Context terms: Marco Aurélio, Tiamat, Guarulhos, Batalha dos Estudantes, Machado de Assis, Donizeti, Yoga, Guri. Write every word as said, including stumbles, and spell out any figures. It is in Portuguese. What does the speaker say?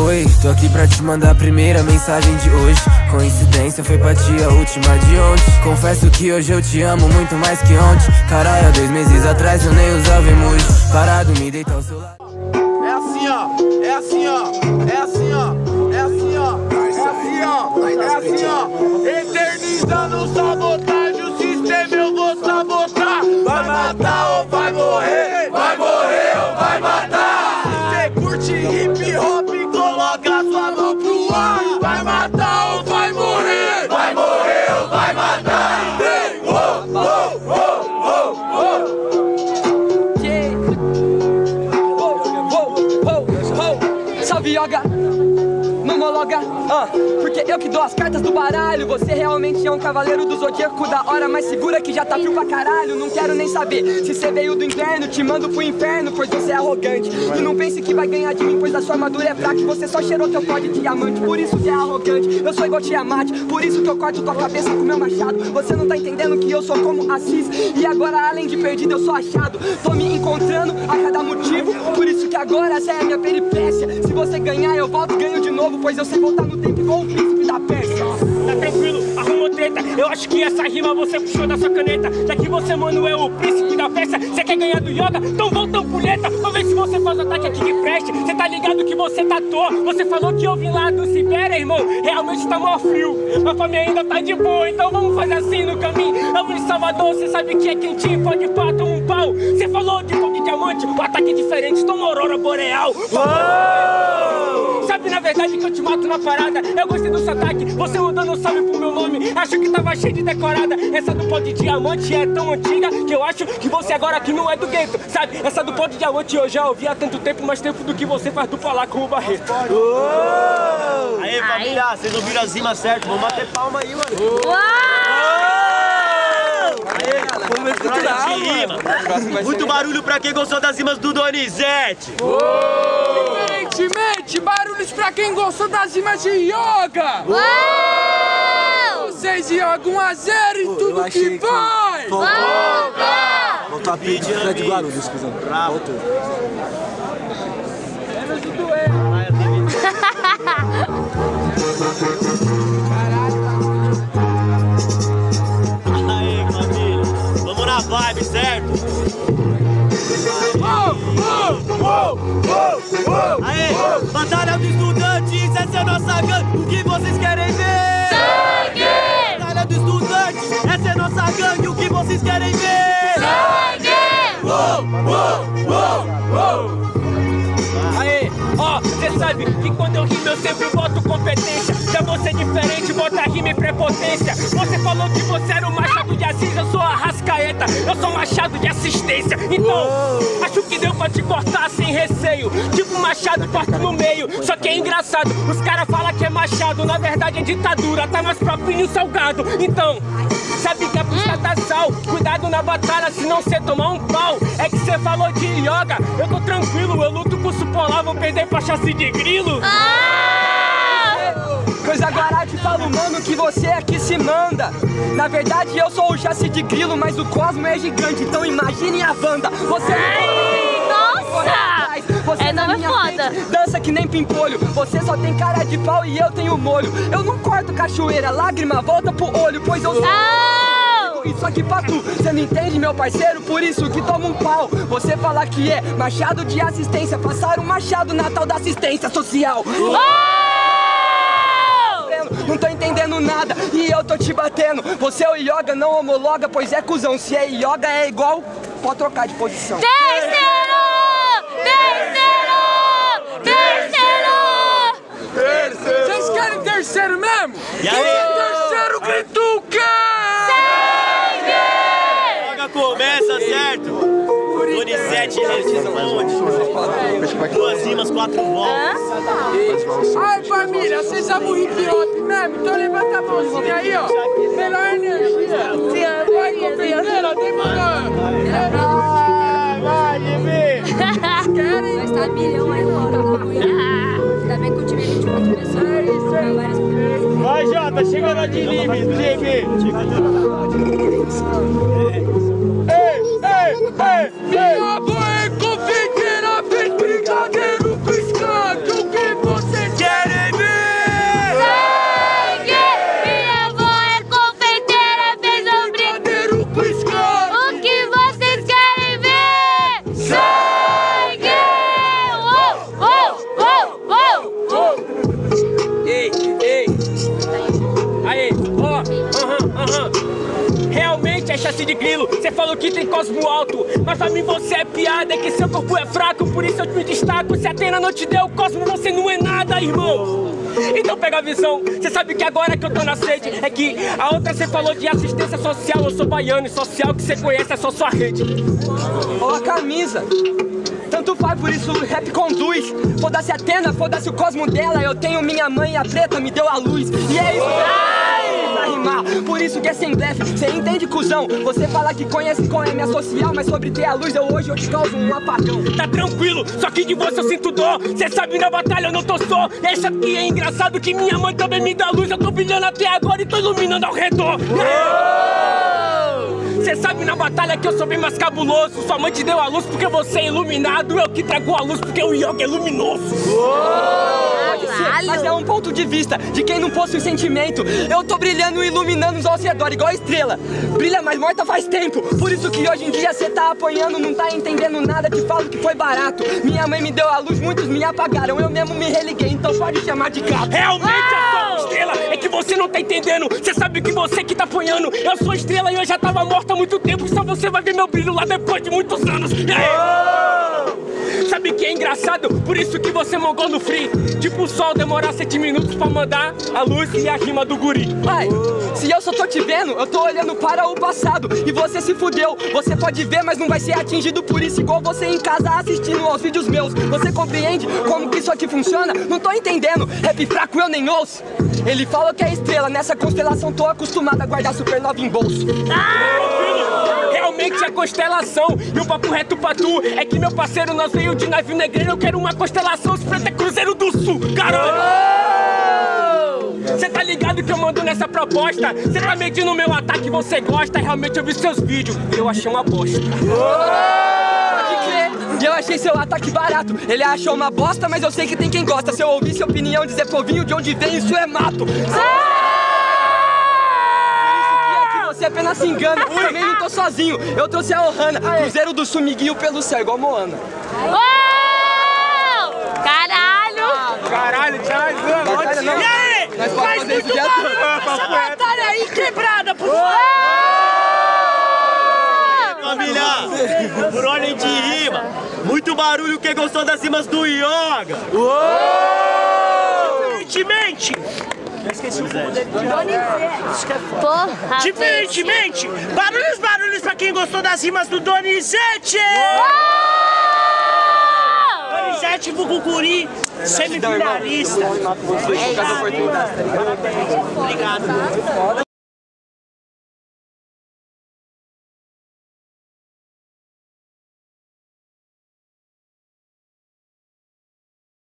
Oi, tô aqui pra te mandar a primeira mensagem de hoje. Coincidência, foi pra ti a última de ontem. Confesso que hoje eu te amo muito mais que ontem. Caralho, há dois meses atrás eu nem usava emoji. Parado, me deita ao seu lado. É assim ó, é assim ó, é assim ó, é assim ó, é assim ó, é assim ó. Eternizando sabotagem, o sistema eu vou sabotar. Vai matar ou vai morrer, vai morrer ou vai matar. Se você curte hip hop, coloca sua mão pro ar. Vai matar ou vai morrer, vai morrer ou vai matar. Oh, oh, oh, oh, oh. Yeah. Oh, oh, oh. Salve Yoga, monologa, ah, porque eu que dou as cartas do baralho. Você realmente é um cavaleiro do zodíaco da hora, mas segura que já tá frio pra caralho. Não quero nem saber se você veio do inverno, te mando pro inferno, pois você é arrogante. E não pense que vai ganhar de mim, pois a sua armadura é fraca. Você só cheirou teu pó de diamante, por isso que é arrogante. Eu sou igual Tiamat, por isso que eu corto tua cabeça com meu machado. Você não tá entendendo que eu sou como Assis, e agora além de perdido eu sou achado. Tô me encontrando a cada motivo, por isso que agora essa é a minha peripécia. Se você ganhar eu volto, ganho de novo, pois eu sei voltar no tempo igual o príncipe da Pérsia. Tá tranquilo, arrumou treta. Eu acho que essa rima você puxou da sua caneta. Já que você, mano, é o príncipe da Pérsia, você quer ganhar do Yoga? Então volta ampulheta. Vamos ver se você faz o ataque aqui de preste. Você tá ligado que você tá à toa. Você falou que eu vim lá do Sibéria, irmão. Realmente tá mó frio, mas pra mim ainda tá de boa. Então vamos fazer assim no caminho. Eu vim de Salvador, você sabe que é quentinho. Pode pá, toma um pau. Você falou de pão de diamante, o ataque é diferente. Toma aurora boreal. Uou! Sabe na verdade que eu te mato na parada. Eu gostei do seu ataque, você mandando um salve pro meu nome. Acho que tava cheio de decorada. Essa do pó de diamante é tão antiga que eu acho que você agora aqui não é do gueto, sabe? Essa do pó de diamante eu já ouvi há tanto tempo, mais tempo do que você faz do falar com o Barreto. Oh! Aê família, vocês ouviram as rimas certo? Vamos bater palma aí, mano. Oh! Oh! Aê galera, vamos ver cultural, de rima. Muito barulho pra quem gostou das rimas do Donizeti. Oh! Diferentemente, barulhos pra quem gostou das rimas de Yoga! Uou! Vocês Yoga um a zero em tudo que vai! Yoga! Voltou a pedida de Guarulhos, cuzão. Voltou. Menos de doer. Aê, família! Vamos na vibe, certo? Uou, uou, uou. Aê, uou. Batalha dos Estudantes, essa é a nossa gangue, o que vocês querem ver? Sangue! Batalha dos Estudantes, essa é a nossa gangue, o que vocês querem ver? Sangue! Uou, uou, uou, uou. Aê, ó, oh, cê sabe que quando eu rimo eu sempre boto competência. Já você é diferente, bota rima e prepotência. Você falou que você era o Machado de Assis, eu sou a Rascaeta. Eu sou Machado de assistência, então uou. Acho que deu pra te cortar sem receio. Tipo Machado, corta no meio, só que é engraçado. Os caras falam que é Machado, na verdade é ditadura. Tá mais propinho salgado, então sabe que é puxada sal. Cuidado na batalha, senão cê tomar um pau. É que cê falou de Yoga, eu tô tranquilo, eu luto com suporte. Olá, vão perder pra chassi de grilo? Ah! Pois agora te falo, mano, que você aqui se manda. Na verdade eu sou o chassi de grilo, mas o cosmo é gigante, então imagine a Wanda. Você ai, nossa! Você é nova foda! Frente, dança que nem pimpolho, você só tem cara de pau e eu tenho molho. Eu não corto cachoeira, lágrima volta pro olho, pois eu sou... Ah! Isso aqui pra tu, cê não entende meu parceiro, por isso que toma um pau. Você falar que é Machado de assistência, passar um machado na tal da assistência social. Oh! Não tô entendendo nada e eu tô te batendo. Você é o Yoga, não homologa, pois é cuzão. Se é Yoga é igual, pode trocar de posição. Terceiro! Terceiro! Terceiro! Terceiro! Vocês querem terceiro mesmo? E aí? Terceiro grituca! Começa, certo? Donizeti responde. Duas rimas, quatro voltas. Ai, família, vocês amam hip hop mesmo? Então levanta a mãozinha aí, ó. Melhor energia. Vai, companheira, tem vai, vai, bebê. Querem? Mas tá bilhão mais louca. Ainda bem que eu tive vinte e quatro pessoas. Vai, Jota, chega na de livre, bebê. Minha mãe confeiteira fez brigadeiro piscado. O que você dente de grilo, cê falou que tem cosmo alto, mas pra mim você é piada, é que seu corpo é fraco, por isso eu te destaco. Se a Atena não te deu o cosmo, você não é nada, irmão. Então pega a visão, cê sabe que agora que eu tô na sede, é que a outra cê falou de assistência social, eu sou baiano e social que cê conhece é só sua rede. Ó a camisa. Tanto faz, por isso o rap conduz. Foda-se a Atena, foda-se o cosmo dela. Eu tenho minha mãe, a preta me deu a luz. E é isso ai, pra rimar. Por isso que é sem blefe, cê entende, cuzão. Você fala que conhece com é minha social, mas sobre ter a luz eu hoje eu te causo um apagão. Tá tranquilo, só que de você eu sinto dor. Cê sabe, na batalha eu não tô só. Essa aqui é engraçado que minha mãe também me dá luz. Eu tô brilhando até agora e tô iluminando ao redor. Uou! Cê sabe na batalha que eu sou bem mais cabuloso. Sua mãe te deu a luz porque você é iluminado. Eu que trago a luz porque o Yoga é luminoso. Pode ser, mas é um ponto de vista de quem não possui sentimento. Eu tô brilhando e iluminando os ao redor igual a estrela. Brilha, mas morta faz tempo. Por isso que hoje em dia cê tá apanhando, não tá entendendo nada, te falo que foi barato. Minha mãe me deu a luz, muitos me apagaram. Eu mesmo me religuei, então pode chamar de gato. Realmente eu sou estrela, é que você não tá entendendo. Cê sabe que você que tá apanhando. Eu sou estrela e eu já tava morta há muito tempo, só você vai ver meu brilho lá depois de muitos anos. E aí? Oh! Sabe que é engraçado? Por isso que você mongou no free. Tipo o sol demorar sete minutos pra mandar a luz e a rima do guri. Vai, oh. Se eu só tô te vendo, eu tô olhando para o passado. E você se fudeu, você pode ver, mas não vai ser atingido por isso. Igual você em casa assistindo aos vídeos meus. Você compreende como que isso aqui funciona? Não tô entendendo, rap fraco eu nem ouço. Ele fala que é estrela, nessa constelação tô acostumado a guardar supernova em bolso. Ah! Realmente é constelação, e o papo reto pra tu é que meu parceiro nós veio de navio negreiro. Eu quero uma constelação, os pretos é Cruzeiro do Sul, caralho! Oh! Cê tá ligado que eu mando nessa proposta? Cê tá medindo meu ataque, você gosta? Realmente eu vi seus vídeos, eu achei uma bosta. Oh! Eu achei seu ataque barato, ele achou uma bosta, mas eu sei que tem quem gosta. Se eu ouvir sua opinião, dizer povinho de onde vem, isso é mato. Ah! Você apenas se engana, eu também não tô sozinho. Eu trouxe a Ohana, Cruzeiro do Sul me guiou pelo céu, igual Moana. Oh! Caralho! Caralho, tchau! E aí? Nós vamos fazer isso dia todo. Essa batalha aí quebrada, por favor! Oh! Família, por ordem de rima, muito barulho que gostou das rimas do Yoga. Oh! Aparentemente! Eu esqueci o nome dele. Porra! Diferentemente, barulhos, barulhos pra quem gostou das rimas do Donizeti! Donizeti Bucucuri, semifinalista. Obrigado.